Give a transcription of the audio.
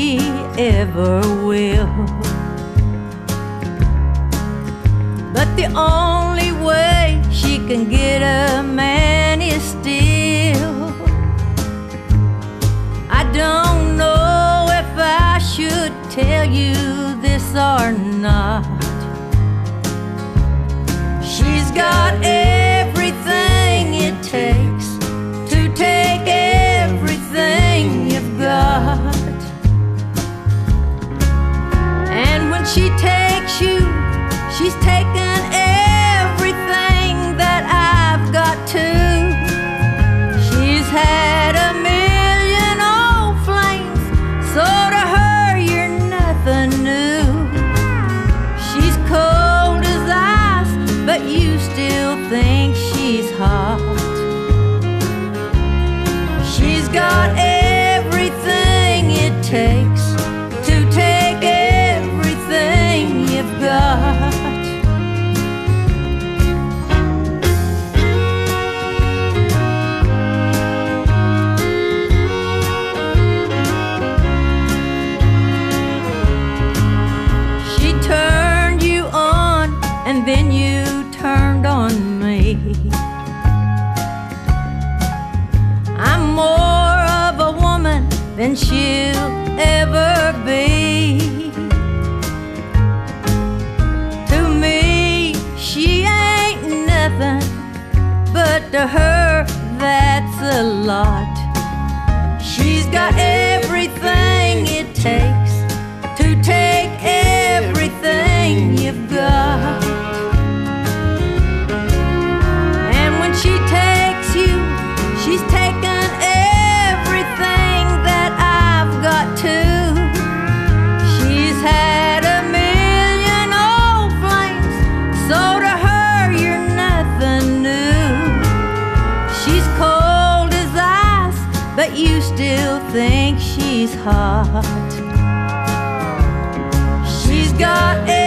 he ever will. But the only way she can get a man is still. I don't know if I should tell you this or not. She's got everything it takes to take everything you've got. And when she takes you, she's taken everything that I've got too. She's had a million old flames, so to her you're nothing new. She's cold as ice, but you still think she's hot. She's got everything it takes to take everything you've got. Then you turned on me. I'm more of a woman than she'll ever be. To me, she ain't nothing, but to her, that's a lot. She's got everything it takes to take everything you've got. She takes you, she's taken everything that I've got too. She's had a million old flames, so to her you're nothing new. She's cold as ice, but you still think she's hot. She's got everything.